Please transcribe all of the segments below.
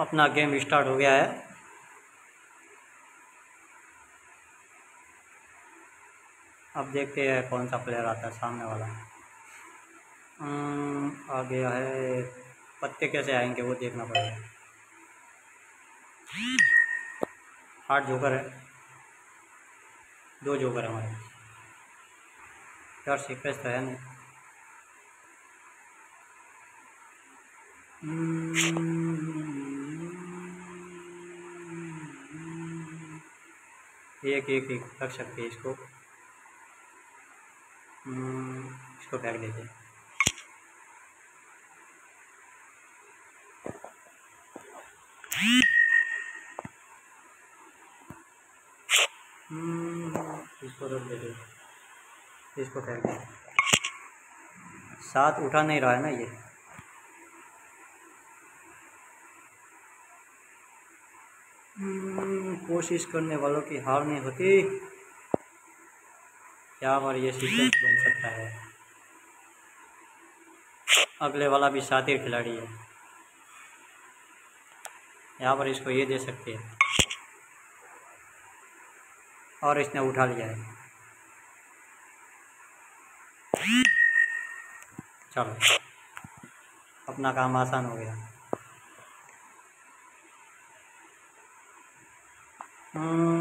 अपना game start हो गया है। अब देखते हैं कौन सा प्लेयर आता है सामने वाला। आ गया है। पत्ते कैसे आएंगे वो देखना पड़ेगा। 8 जोकर है, 2 जोकर है हमारे यार। सीक्रेट तो है नहीं। एक एक एक रख सकते हैं इसको। इसको फेंक देते हैं। इसको रख देते, इसको फेंक देते। साथ उठा नहीं रहा है ना ये। कोशिश करने वालों की हार नहीं होती। क्या बार ये सीक्वेंस बन सकता है। अगले वाला भी शातिर खिलाड़ी है। यहाँ पर इसको ये दे सकते हैं और इसने उठा लिया है। चलो अपना काम आसान हो गया।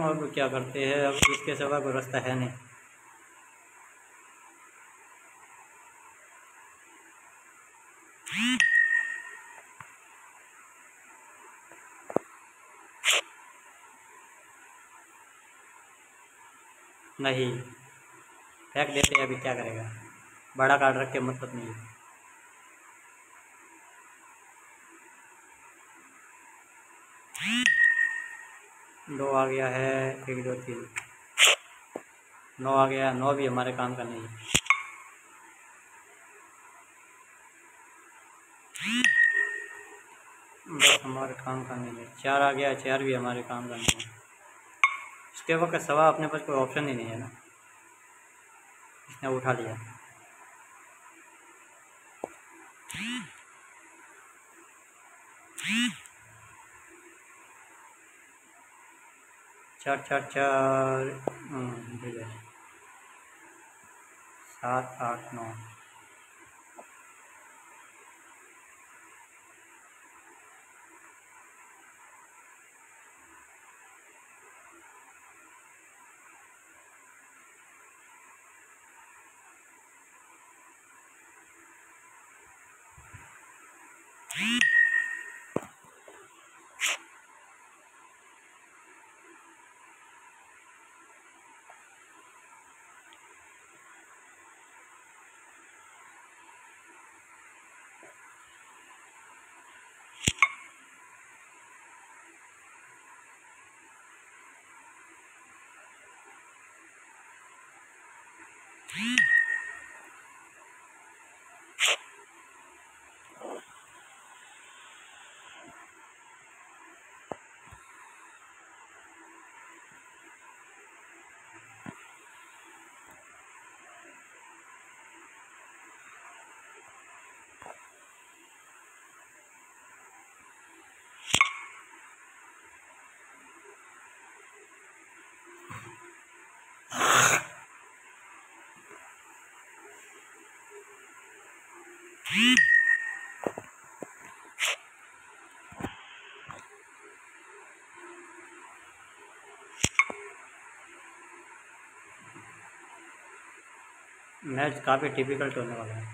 अब क्या करते हैं। अब इसके सिवा कोई रास्ता है नहीं। नहीं फेंक देते हैं। अभी क्या करेगा। बड़ा कार्ड रख के मतलब नहीं है। दो आ गया है, 1 2 3 9 आ गया। 9 भी हमारे काम का नहीं है। बस हमारे काम का नहीं है। 4 आ गया, 4 भी हमारे काम का नहीं है। इसके वक्त सवा अपने पास कोई ऑप्शन ही नहीं है ना। इसने उठा लिया। चार चार चार 7 8 9 मैच काफ़ी डिफिकल्ट होने वाला है।